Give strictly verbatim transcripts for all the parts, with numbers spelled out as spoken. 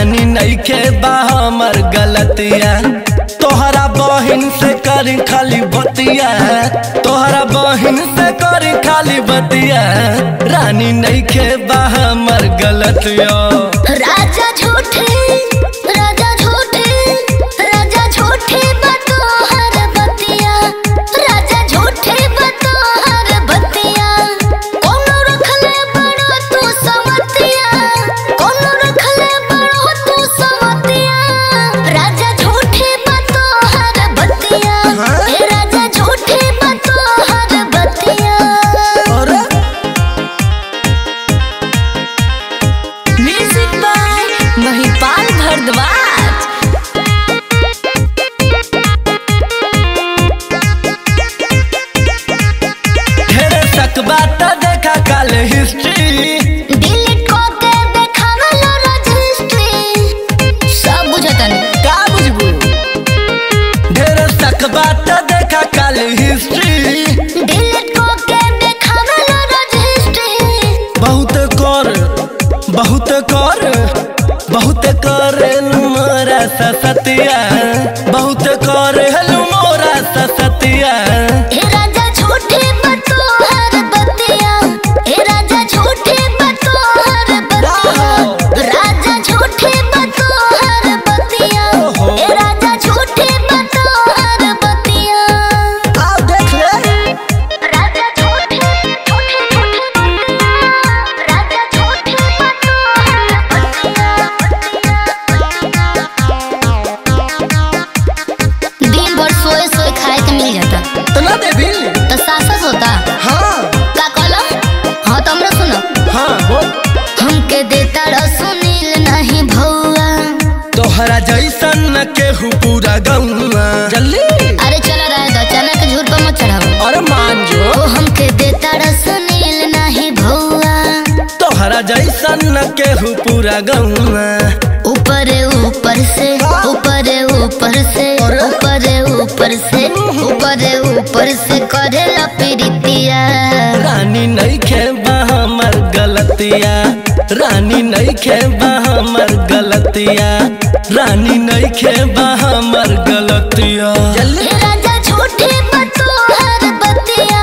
जानी नहीं के बा हमर गलतिया, तोहरा बहिन से करी खाली बतिया, तोहरा बहिन से करी खाली बतिया, रानी नहीं के बा हमर गलतिया। राजा झूठे राजा झूठे राजा झूठे बा तोहर बतिया, राजा झूठे बा तोहर बतिया, कोनो रखले बड़ो तू समतिया, कोनो रखले बड़ो तू समतिया, राजा झूठे बा तोहर बतिया, ए राजा झूठे बा तोहर बतिया। Music by Mahipal Bhardwaj. ढेरे सकबा त देखा काल हिस्ट्री, डिलीट को के देखा वाला रजिस्ट्री, सब बुझतन का बुझबू। ढेरे सकबा त देखा काल हिस्ट्री, डिलीट को के देखा वाला रजिस्ट्री, बहुत कर बहुत कर बहुत कर मोरा सतिया, बहुत कर मोरा सतिया, ए राजा झूठे बा तोहर बतिया, ए राजा झूठे बा तोहर बतिया, राजा झूठे बा तोहर बतिया, ए राजा झूठे बा तोहर बतिया। आ देख ले राजा झूठे झूठे झूठे बतिया, राजा झूठे बा तोहर बतिया, बतिया बतिया। दिन भर सोए सोए खाए के मिल जाता तना दे बिल तो सासस होता। हाँ का कहला? हाँ तो हमरा सुनो, हाँ बोल। हमके देता रसुनील नहीं भौआ, तोहरा जैसन न केहू पूरा गौवा। जल्दी अरे चला रहा है अचानक के झूठ पर मत चढ़ाओ। अरे मान जो ओ हमके देता रसुनील नहीं भौआ, तोहरा जैसन न केहू पूरा गौवा। ऊपर ऊपर से ऊपर ऊपर से ऊपर ऊपर से ऊपर ऊपर से करेला प्रीतिया, रानी नहीं के बा हमर गलतिया, रानी नहीं के बा हमर गलतिया, रानी नहीं के बा हमर गलतिया। जल्दी ए राजा झूठे बा तोहर बतिया,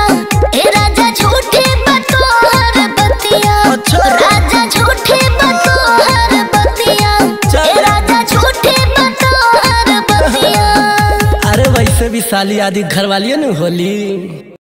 ए राजा झूठे बा तोहर बतिया, राजा झूठे बा तोहर बतिया, ए राजा झूठे बा तोहर बतिया। अरे वैसे भी साली आदि घरवालियों ने होली।